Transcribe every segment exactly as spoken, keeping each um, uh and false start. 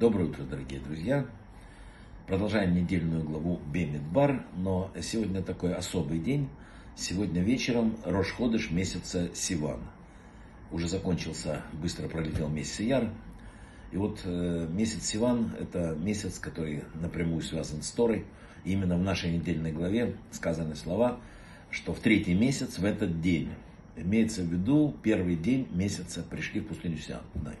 Доброе утро, дорогие друзья! Продолжаем недельную главу Бемидбар, но сегодня такой особый день. Сегодня вечером Рош Ходеш месяца Сиван. Уже закончился, быстро пролетел месяц Сияр. И вот э, месяц Сиван – это месяц, который напрямую связан с Торой. И именно в нашей недельной главе сказаны слова, что в третий месяц, в этот день, имеется в виду первый день месяца, пришли в пустыню Синай.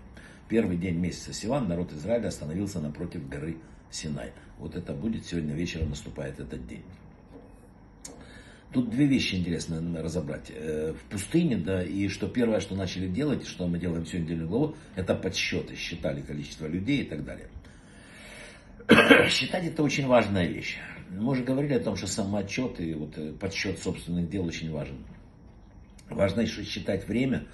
Первый день месяца Сиван народ Израиля остановился напротив горы Синай. Вот это будет, сегодня вечером наступает этот день. Тут две вещи интересно разобрать. В пустыне, да, и что первое, что начали делать, что мы делаем всю недельную главу, это подсчеты, считали количество людей и так далее. Считать это очень важная вещь. Мы уже говорили о том, что самоотчет и вот подсчет собственных дел очень важен. Важно еще считать время.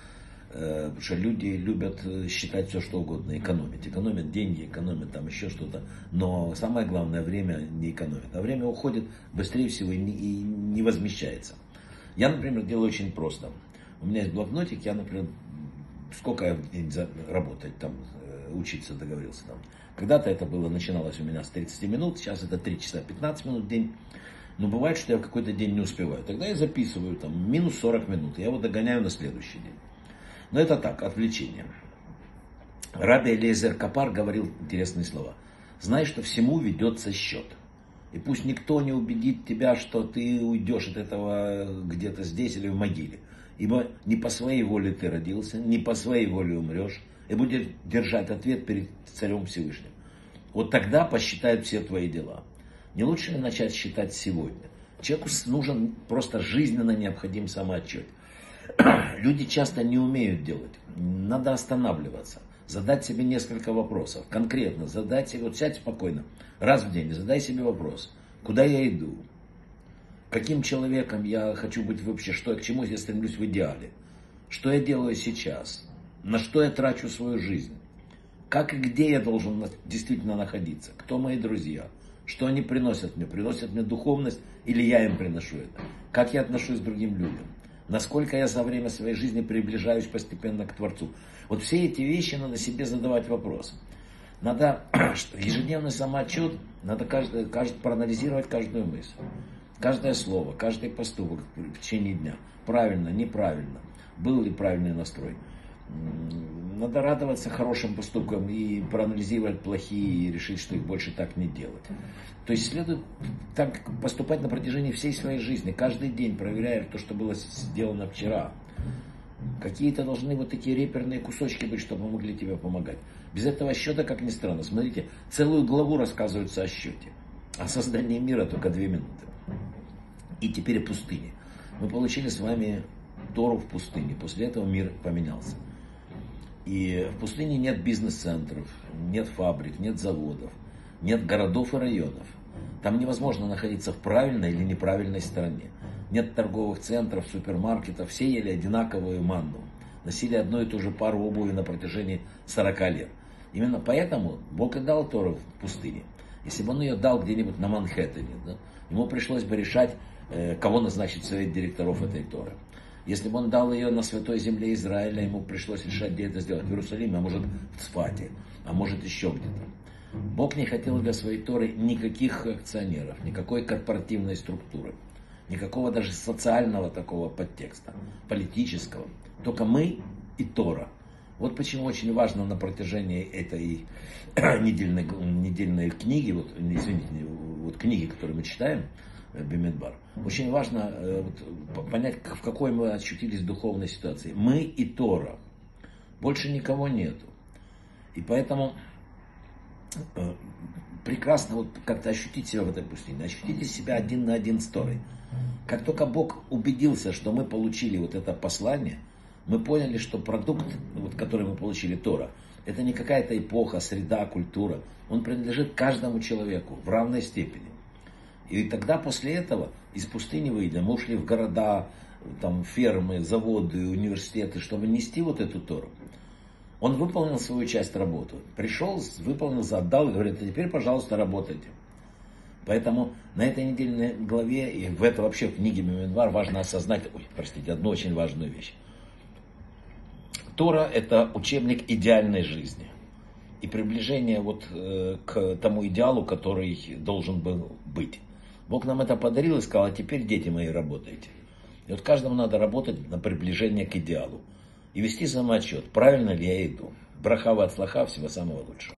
Потому что люди любят считать все, что угодно, экономить. Экономят деньги, экономят там еще что-то. Но самое главное, время не экономит. А время уходит быстрее всего и не, и не возмещается. Я, например, делаю очень просто. У меня есть блокнотик, я, например, сколько я в день работать, там, учиться договорился. Там. Когда-то это было, начиналось у меня с тридцати минут, сейчас это три часа пятнадцать минут в день. Но бывает, что я в какой-то день не успеваю. Тогда я записываю там, минус сорок минут, я его догоняю на следующий день. Но это так, отвлечение. Раби Элиезер Капар говорил интересные слова. Знай, что всему ведется счет. И пусть никто не убедит тебя, что ты уйдешь от этого где-то здесь или в могиле. Ибо не по своей воле ты родился, не по своей воле умрешь. И будешь держать ответ перед Царем Всевышним. Вот тогда посчитают все твои дела. Не лучше ли начать считать сегодня? Человеку нужен просто жизненно необходим самоотчет. Люди часто не умеют делать. Надо останавливаться. Задать себе несколько вопросов. Конкретно задать себе, вот сядь спокойно, раз в день, задай себе вопрос. Куда я иду? Каким человеком я хочу быть вообще? Что, к чему я стремлюсь в идеале? Что я делаю сейчас? На что я трачу свою жизнь? Как и где я должен действительно находиться? Кто мои друзья? Что они приносят мне? Приносят мне духовность или я им приношу это? Как я отношусь к другим людям? Насколько я за время своей жизни приближаюсь постепенно к Творцу. Вот все эти вещи надо себе задавать вопрос. Надо ежедневный самоотчет, надо каждый, каждый, проанализировать каждую мысль, каждое слово, каждый поступок в течение дня. Правильно, неправильно, был ли правильный настрой. Надо радоваться хорошим поступкам и проанализировать плохие, и решить, что их больше так не делать. То есть следует так поступать на протяжении всей своей жизни, каждый день проверяя то, что было сделано вчера. Какие-то должны вот такие реперные кусочки быть, чтобы могли тебе помогать. Без этого счета, как ни странно, смотрите, целую главу рассказывается о счете. О создании мира только две минуты. И теперь о пустыне. Мы получили с вами Тору в пустыне, после этого мир поменялся. И в пустыне нет бизнес-центров, нет фабрик, нет заводов, нет городов и районов. Там невозможно находиться в правильной или неправильной стороне. Нет торговых центров, супермаркетов, все ели одинаковую манну. Носили одну и ту же пару обуви на протяжении сорока лет. Именно поэтому Бог и дал Тору в пустыне. Если бы он ее дал где-нибудь на Манхэттене, да, ему пришлось бы решать, кого назначить в совет директоров этой Торы. Если бы он дал ее на святой земле Израиля, ему пришлось решать, где это сделать. В Иерусалиме, а может в Цфате, а может еще где-то. Бог не хотел для своей Торы никаких акционеров, никакой корпоративной структуры, никакого даже социального такого подтекста, политического. Только мы и Тора. Вот почему очень важно на протяжении этой недельной, недельной книги, вот, извините, вот книги, которую мы читаем, Бемидбар. Очень важно э, вот, понять, в какой мы очутились духовной ситуации. Мы и Тора. Больше никого нету. И поэтому э, прекрасно вот как-то ощутить себя в этой пустыне. Ощутите себя один на один с Торой. Как только Бог убедился, что мы получили вот это послание, мы поняли, что продукт, вот, который мы получили, Тора, это не какая-то эпоха, среда, культура. Он принадлежит каждому человеку в равной степени. И тогда после этого из пустыни выйдя, мы ушли в города, там, фермы, заводы, университеты, чтобы нести вот эту Тору. Он выполнил свою часть работы. Пришел, выполнил, отдал и говорит, а теперь, пожалуйста, работайте. Поэтому на этой недельной главе и в это вообще в книге Бемидбар важно осознать, ой, простите, одну очень важную вещь. Тора – это учебник идеальной жизни. и приближение вот к тому идеалу, который должен был быть. Бог нам это подарил и сказал: а теперь, дети мои, работайте. И вот каждому надо работать на приближение к идеалу и вести самоотчет, правильно ли я иду. Браха ве-слаха, всего самого лучшего.